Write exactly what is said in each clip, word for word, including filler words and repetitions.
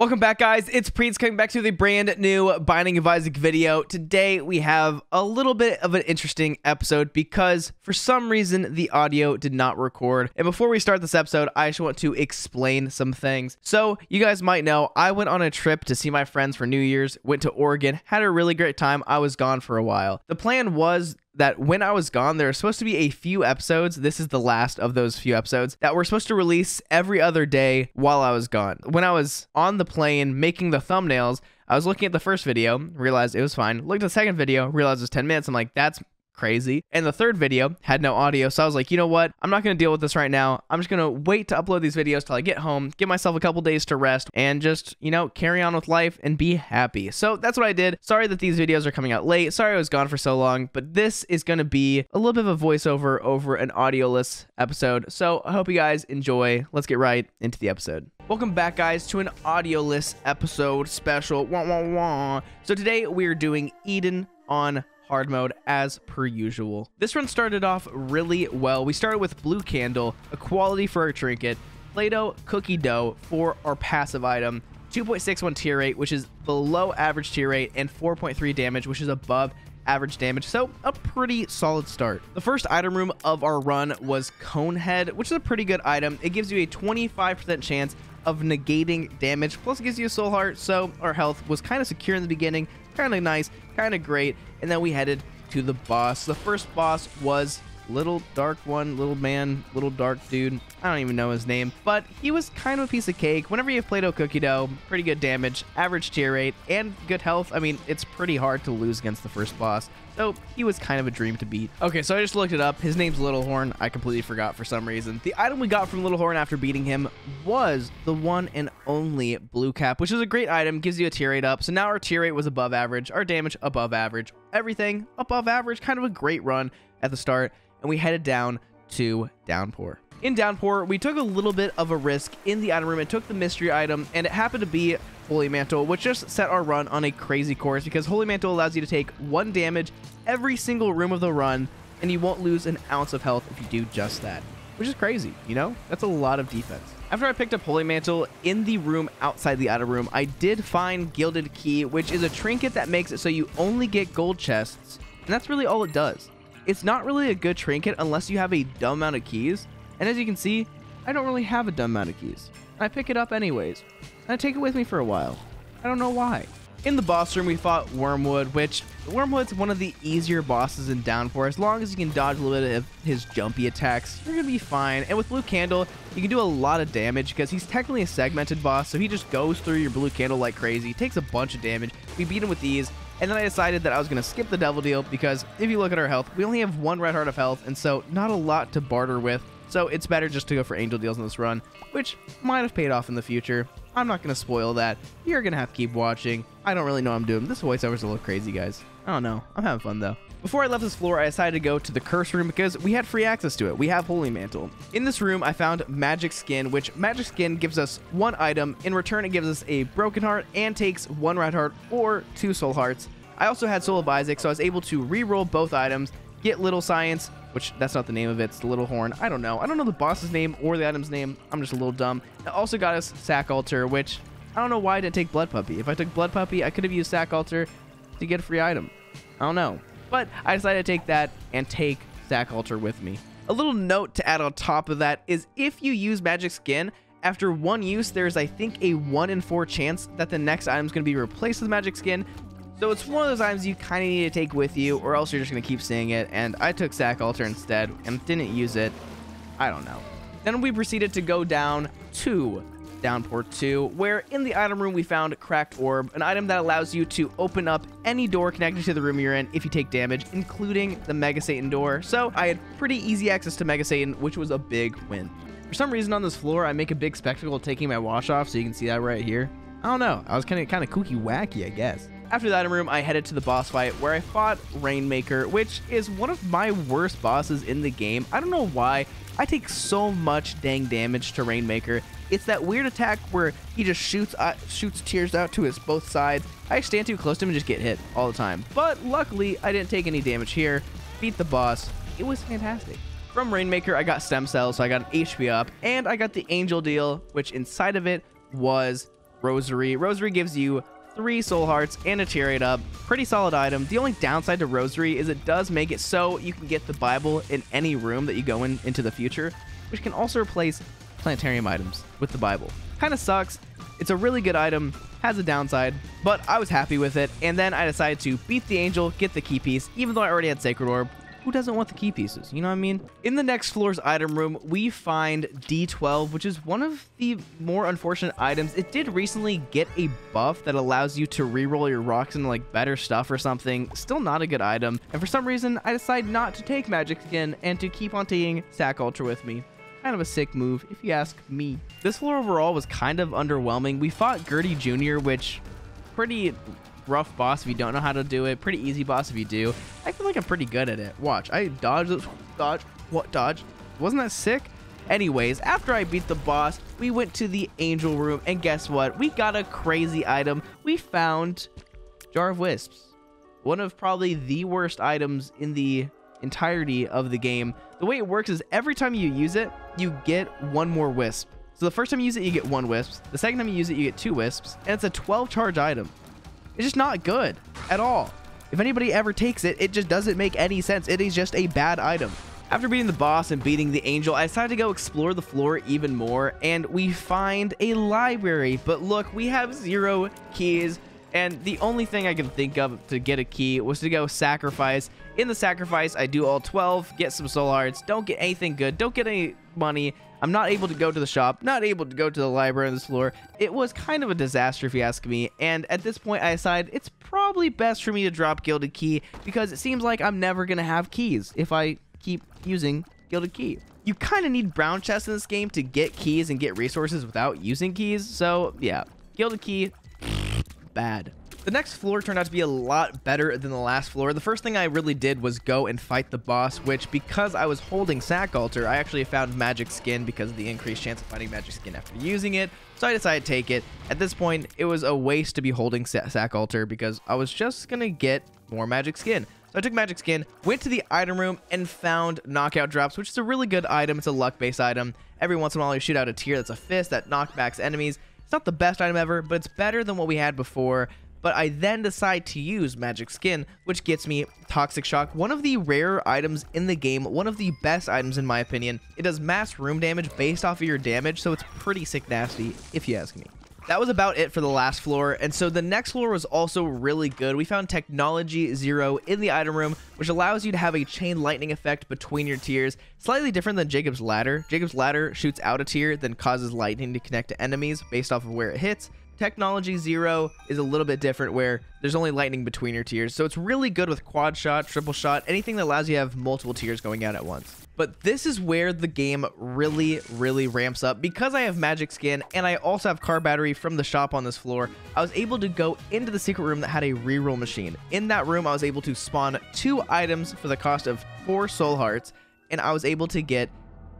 Welcome back, guys. It's Preetz coming back to the brand new Binding of Isaac video. Today, we have a little bit of an interesting episode because for some reason, the audio did not record. And before we start this episode, I just want to explain some things. So you guys might know, I went on a trip to see my friends for New Year's, went to Oregon, had a really great time. I was gone for a while. The plan was that when I was gone, there are supposed to be a few episodes, this is the last of those few episodes, that were supposed to release every other day while I was gone. When I was on the plane making the thumbnails, I was looking at the first video, realized it was fine, looked at the second video, realized it was ten minutes, I'm like, that's crazy. And the third video had no audio, so I was like, you know what, I'm not going to deal with this right now. I'm just going to wait to upload these videos till I get home, give myself a couple days to rest, and just, you know, carry on with life and be happy. So that's what I did. Sorry that these videos are coming out late. Sorry I was gone for so long, but this is going to be a little bit of a voiceover over an audioless episode. So I hope you guys enjoy. Let's get right into the episode. Welcome back, guys, to an audioless episode special. Wah, wah, wah. So today we're doing Eden on hard mode as per usual. This run started off really well. We started with Blue Candle, Equality for our trinket, Play-Doh, Cookie Dough for our passive item, two point six one tier rate, which is below average tier rate, and four point three damage, which is above average damage. So a pretty solid start. The first item room of our run was Cone Head, which is a pretty good item. It gives you a twenty-five percent chance of negating damage, plus it gives you a soul heart, so our health was kind of secure in the beginning. Kind of nice, kind of great. And then we headed to the boss. The first boss was Little Dark One, Little Man, Little Dark Dude. I don't even know his name, but he was kind of a piece of cake. Whenever you have Play-Doh, Cookie Dough, pretty good damage, average tier rate, and good health. I mean, it's pretty hard to lose against the first boss, so he was kind of a dream to beat. Okay, so I just looked it up. His name's Little Horn. I completely forgot for some reason. The item we got from Little Horn after beating him was the one and only Blue Cap, which is a great item, gives you a tier rate up. So now our tier rate was above average, our damage above average, everything above average, kind of a great run at the start. And we headed down to Downpour. In Downpour, we took a little bit of a risk in the item room. It took the mystery item, and it happened to be Holy Mantle, which just set our run on a crazy course because Holy Mantle allows you to take one damage every single room of the run, and you won't lose an ounce of health if you do just that, which is crazy, you know? That's a lot of defense. After I picked up Holy Mantle in the room outside the item room, I did find Gilded Key, which is a trinket that makes it so you only get gold chests, and that's really all it does. It's not really a good trinket unless you have a dumb amount of keys. And as you can see, I don't really have a dumb amount of keys. I pick it up anyways. And I take it with me for a while. I don't know why. In the boss room, we fought Wormwood, which Wormwood's one of the easier bosses in Downpour. As long as you can dodge a little bit of his jumpy attacks, you're going to be fine. And with Blue Candle, you can do a lot of damage because he's technically a segmented boss. So he just goes through your Blue Candle like crazy. He takes a bunch of damage. We beat him with ease. And then I decided that I was going to skip the Devil Deal because if you look at our health, we only have one red heart of health, and so not a lot to barter with. So it's better just to go for Angel Deals in this run, which might have paid off in the future. I'm not going to spoil that. You're going to have to keep watching. I don't really know what I'm doing. This voiceover's a little crazy, guys. I don't know. I'm having fun, though. Before I left this floor, I decided to go to the curse room because we had free access to it. We have Holy Mantle. In this room, I found Magic Skin, which Magic Skin gives us one item. In return, it gives us a broken heart and takes one red heart or two soul hearts. I also had Soul of Isaac, so I was able to re-roll both items, get Little Science, which that's not the name of it. It's the Little Horn. I don't know. I don't know the boss's name or the item's name. I'm just a little dumb. It also got us Sack Altar, which I don't know why I didn't take Blood Puppy. If I took Blood Puppy, I could have used Sack Altar to get a free item. I don't know. But I decided to take that and take Sack Altar with me. A little note to add on top of that is if you use Magic Skin, after one use, there's, I think, a one in four chance that the next item's going to be replaced with Magic Skin. So it's one of those items you kind of need to take with you, or else you're just going to keep seeing it. And I took Sack Altar instead and didn't use it. I don't know. Then we proceeded to go down to Downpour two, where in the item room we found Cracked Orb, an item that allows you to open up any door connected to the room you're in if you take damage, including the Mega Satan door. So I had pretty easy access to Mega Satan, which was a big win. For some reason on this floor, I make a big spectacle of taking my wash off, so you can see that right here. I don't know. I was kind of kind of kooky wacky, I guess. After the item room, I headed to the boss fight where I fought Rainmaker, which is one of my worst bosses in the game. I don't know why. I take so much dang damage to Rainmaker. It's that weird attack where he just shoots uh, shoots tears out to his both sides. I stand too close to him and just get hit all the time. But luckily, I didn't take any damage here. Beat the boss. It was fantastic. From Rainmaker, I got Stem Cells, so I got an H P up. And I got the Angel Deal, which inside of it was Rosary. Rosary gives you three soul hearts and a chariot up. Pretty solid item. The only downside to Rosary is it does make it so you can get the Bible in any room that you go in into the future, which can also replace planetarium items with the Bible. Kind of sucks. It's a really good item, has a downside, but I was happy with it. And then I decided to beat the angel, get the key piece, even though I already had Sacred Orb. Who doesn't want the key pieces? You know what I mean? In the next floor's item room, we find D twelve, which is one of the more unfortunate items. It did recently get a buff that allows you to reroll your rocks into like better stuff or something. Still not a good item. And for some reason, I decided not to take Magic Skin and to keep on taking Sack Altar with me. Kind of a sick move, if you ask me. This floor overall was kind of underwhelming. We fought Gertie Junior, which pretty rough boss if you don't know how to do it, pretty easy boss if you do. I feel like I'm pretty good at it. Watch, I dodged, dodge, what dodge? Wasn't that sick? Anyways, after I beat the boss, we went to the angel room, and guess what? We got a crazy item. We found Jar of Wisps, one of probably the worst items in the entirety of the game. The way it works is every time you use it, you get one more wisp. So the first time you use it, you get one wisp. The second time you use it, you get two wisps, and it's a twelve charge item. It's just not good at all. If anybody ever takes it, it just doesn't make any sense. It is just a bad item. After beating the boss and beating the angel, I decided to go explore the floor even more, and we find a library. But look, we have zero keys, and the only thing I could think of to get a key was to go sacrifice. In the sacrifice, I do all twelve, get some soul hearts, don't get anything good, don't get any money. I'm not able to go to the shop, not able to go to the library on this floor. It was kind of a disaster if you ask me, and at this point I decided it's probably best for me to drop Gilded Key because it seems like I'm never going to have keys if I keep using Gilded Key. You kind of need brown chests in this game to get keys and get resources without using keys, so yeah, Gilded Key, bad. The next floor turned out to be a lot better than the last floor. The first thing I really did was go and fight the boss, which because I was holding Sack Altar, I actually found Magic Skin because of the increased chance of finding Magic Skin after using it. So I decided to take it. At this point, it was a waste to be holding Sack Altar because I was just going to get more Magic Skin. So I took Magic Skin, went to the item room, and found Knockout Drops, which is a really good item. It's a luck-based item. Every once in a while, you shoot out a tier that's a fist that knockbacks enemies. It's not the best item ever, but it's better than what we had before. But I then decide to use Magic Skin, which gets me Toxic Shock, one of the rarer items in the game, one of the best items in my opinion. It does mass room damage based off of your damage, so it's pretty sick nasty, if you ask me. That was about it for the last floor, and so the next floor was also really good. We found Technology Zero in the item room, which allows you to have a chain lightning effect between your tiers. Slightly different than Jacob's Ladder. Jacob's Ladder shoots out a tier, then causes lightning to connect to enemies based off of where it hits. Technology Zero is a little bit different where there's only lightning between your tiers, so it's really good with quad shot, triple shot, anything that allows you to have multiple tiers going out at once. But this is where the game really, really ramps up. Because I have Magic Skin and I also have car battery from the shop on this floor, I was able to go into the secret room that had a reroll machine. In that room, I was able to spawn two items for the cost of four soul hearts, and I was able to get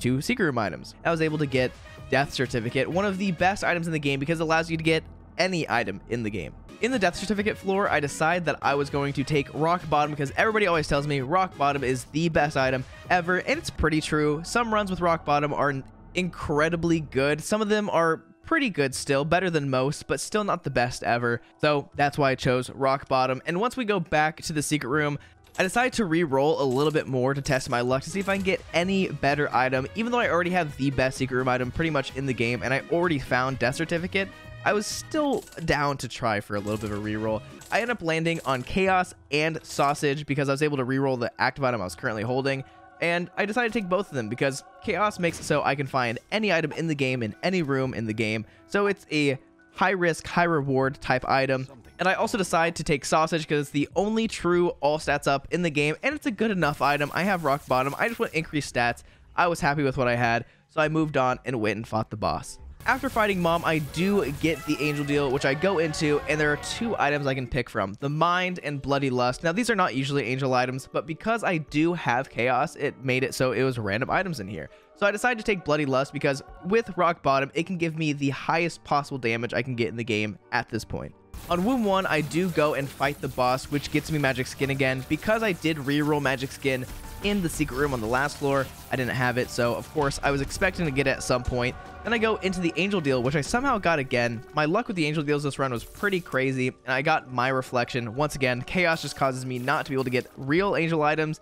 two secret room items. I was able to get Death Certificate, one of the best items in the game because it allows you to get any item in the game. In the Death Certificate floor, I decided that I was going to take Rock Bottom because everybody always tells me Rock Bottom is the best item ever, and it's pretty true. Some runs with Rock Bottom are incredibly good. Some of them are pretty good still, better than most, but still not the best ever. So that's why I chose Rock Bottom. And once we go back to the secret room, I decided to re-roll a little bit more to test my luck to see if I can get any better item. Even though I already have the best secret room item pretty much in the game and I already found Death Certificate, I was still down to try for a little bit of a re-roll. I ended up landing on Chaos and Sausage because I was able to re-roll the active item I was currently holding, and I decided to take both of them because Chaos makes it so I can find any item in the game in any room in the game, so it's a high risk, high reward type item. And I also decided to take Sausage because it's the only true all stats up in the game, and it's a good enough item. I have Rock Bottom. I just want increased stats. I was happy with what I had, so I moved on and went and fought the boss. After fighting Mom, I do get the Angel Deal, which I go into, and there are two items I can pick from, the Mind and Bloody Lust. Now, these are not usually Angel items, but because I do have Chaos, it made it so it was random items in here. So I decided to take Bloody Lust because with Rock Bottom, it can give me the highest possible damage I can get in the game at this point. On Womb one, I do go and fight the boss, which gets me Magic Skin again. Because I did reroll Magic Skin, in the secret room on the last floor. I didn't have it, so of course I was expecting to get it at some point. Then I go into the angel deal, which I somehow got again. My luck with the angel deals this round was pretty crazy, and I got my reflection. Once again, chaos just causes me not to be able to get real angel items,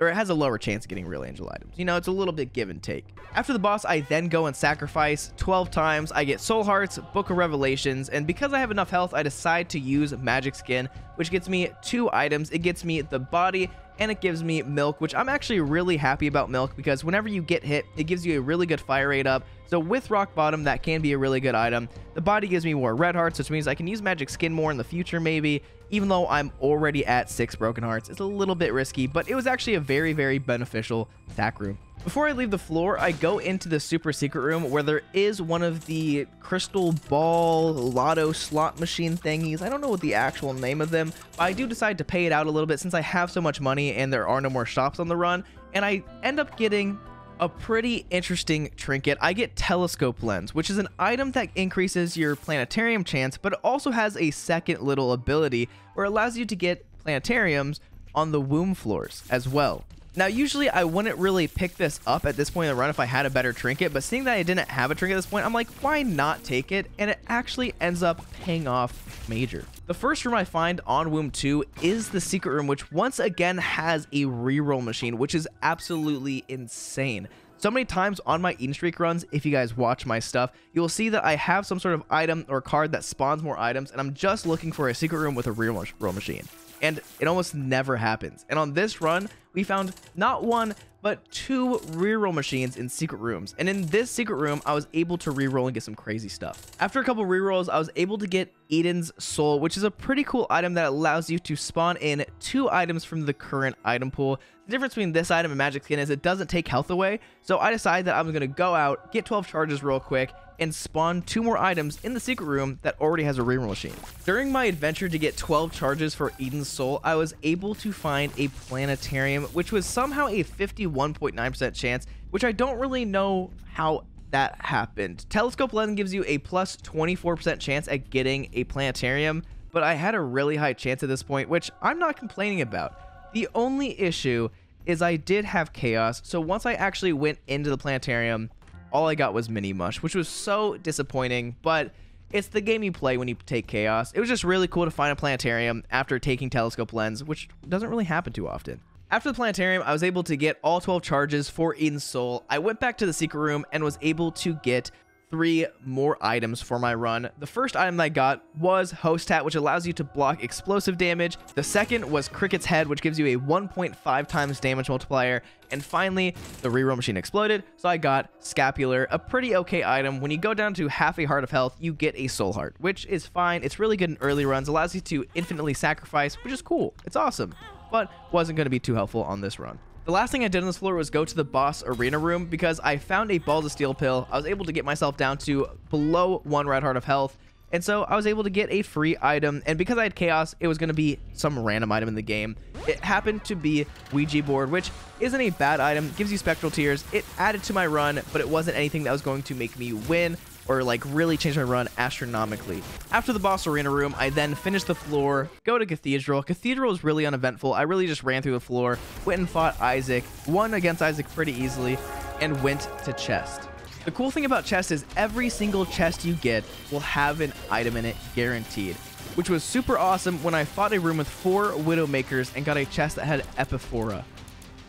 or it has a lower chance of getting real angel items. You know, it's a little bit give and take. After the boss, I then go and sacrifice twelve times. I get soul hearts, book of revelations, and because I have enough health, I decide to use magic skin, which gets me two items. It gets me the body and it gives me milk, which I'm actually really happy about milk because whenever you get hit, it gives you a really good fire rate up. So with rock bottom, that can be a really good item. The body gives me more red hearts, which means I can use magic skin more in the future maybe, even though I'm already at six broken hearts. It's a little bit risky, but it was actually a very, very beneficial sack room. Before I leave the floor, I go into the super secret room where there is one of the crystal ball lotto slot machine thingies. I don't know what the actual name of them, but I do decide to pay it out a little bit since I have so much money and there are no more shops on the run. And I end up getting a pretty interesting trinket. I get Telescope Lens, which is an item that increases your planetarium chance, but it also has a second little ability where it allows you to get planetariums on the womb floors as well. Now, usually I wouldn't really pick this up at this point in the run if I had a better trinket, but seeing that I didn't have a trinket at this point, I'm like, why not take it? And it actually ends up paying off major. The first room I find on Womb two is the secret room, which once again has a reroll machine, which is absolutely insane. So many times on my Eden streak runs, if you guys watch my stuff, you'll see that I have some sort of item or card that spawns more items, and I'm just looking for a secret room with a reroll machine. And it almost never happens. And on this run, we found not one, but two reroll machines in secret rooms. And in this secret room, I was able to reroll and get some crazy stuff. After a couple rerolls, I was able to get Eden's Soul, which is a pretty cool item that allows you to spawn in two items from the current item pool. The difference between this item and Magic Skin is it doesn't take health away. So I decided that I'm going to go out, get twelve charges real quick, and spawn two more items in the secret room that already has a reroll machine. During my adventure to get twelve charges for Eden's Soul, I was able to find a planetarium, which was somehow a fifty-one point nine percent chance, which I don't really know how that happened. Telescope Lens gives you a plus twenty-four percent chance at getting a planetarium, but I had a really high chance at this point, which I'm not complaining about. The only issue is I did have Chaos, so once I actually went into the planetarium, all I got was mini mush, which was so disappointing, but it's the game you play when you take chaos. It was just really cool to find a planetarium after taking telescope lens, which doesn't really happen too often. After the planetarium, I was able to get all twelve charges for Eden's Soul. I went back to the secret room and was able to get three more items for my run. The first item that I got was Host Hat, which allows you to block explosive damage. The second was Cricket's Head, which gives you a one point five times damage multiplier. And finally, the reroll machine exploded, so I got Scapular, a pretty okay item. When you go down to half a heart of health, you get a soul heart, which is fine. It's really good in early runs, allows you to infinitely sacrifice, which is cool. It's awesome, but wasn't going to be too helpful on this run. The last thing I did on this floor was go to the boss arena room because I found a Balls of Steel pill. I was able to get myself down to below one red heart of health. And so I was able to get a free item. And because I had chaos, it was going to be some random item in the game. It happened to be Ouija board, which isn't a bad item. Gives you spectral tears. It added to my run, but it wasn't anything that was going to make me win or like really change my run astronomically. After the boss arena room, I then finished the floor, go to Cathedral. Cathedral is really uneventful. I really just ran through the floor, went and fought Isaac, won against Isaac pretty easily, and went to Chest. The cool thing about Chest is every single chest you get will have an item in it guaranteed, which was super awesome when I fought a room with four Widowmakers and got a chest that had Epiphora.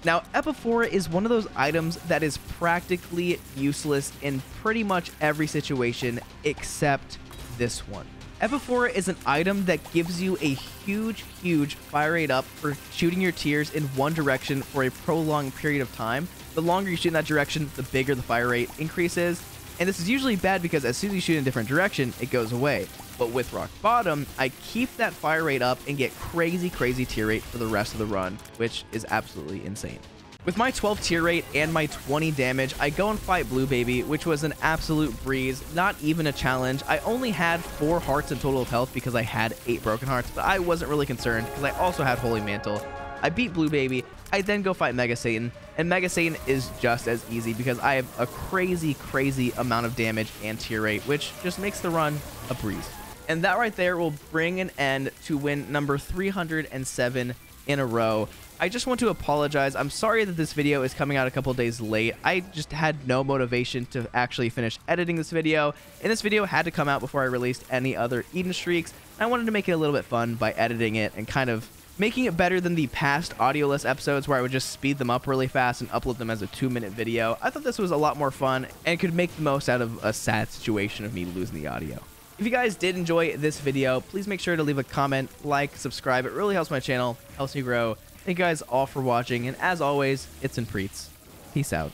Now, Epiphora is one of those items that is practically useless in pretty much every situation except this one. Epiphora is an item that gives you a huge, huge fire rate up for shooting your tears in one direction for a prolonged period of time. The longer you shoot in that direction, the bigger the fire rate increases. And this is usually bad because as soon as you shoot in a different direction, it goes away. But with Rock Bottom, I keep that fire rate up and get crazy, crazy tier rate for the rest of the run, which is absolutely insane. With my twelve tier rate and my twenty damage, I go and fight Blue Baby, which was an absolute breeze, not even a challenge. I only had four hearts in total of health because I had eight broken hearts, but I wasn't really concerned because I also had Holy Mantle. I beat Blue Baby. I then go fight Mega Satan, and Mega Satan is just as easy because I have a crazy, crazy amount of damage and tier rate, which just makes the run a breeze. And that right there will bring an end to win number three hundred seven in a row. I just want to apologize. I'm sorry that this video is coming out a couple days late. I just had no motivation to actually finish editing this video, and this video had to come out before I released any other Eden streaks. And I wanted to make it a little bit fun by editing it and kind of making it better than the past audioless episodes where I would just speed them up really fast and upload them as a two-minute video. I thought this was a lot more fun and could make the most out of a sad situation of me losing the audio. If you guys did enjoy this video, please make sure to leave a comment, like, subscribe. It really helps my channel, helps me grow. Thank you guys all for watching, and as always, it's in Preets. Peace out.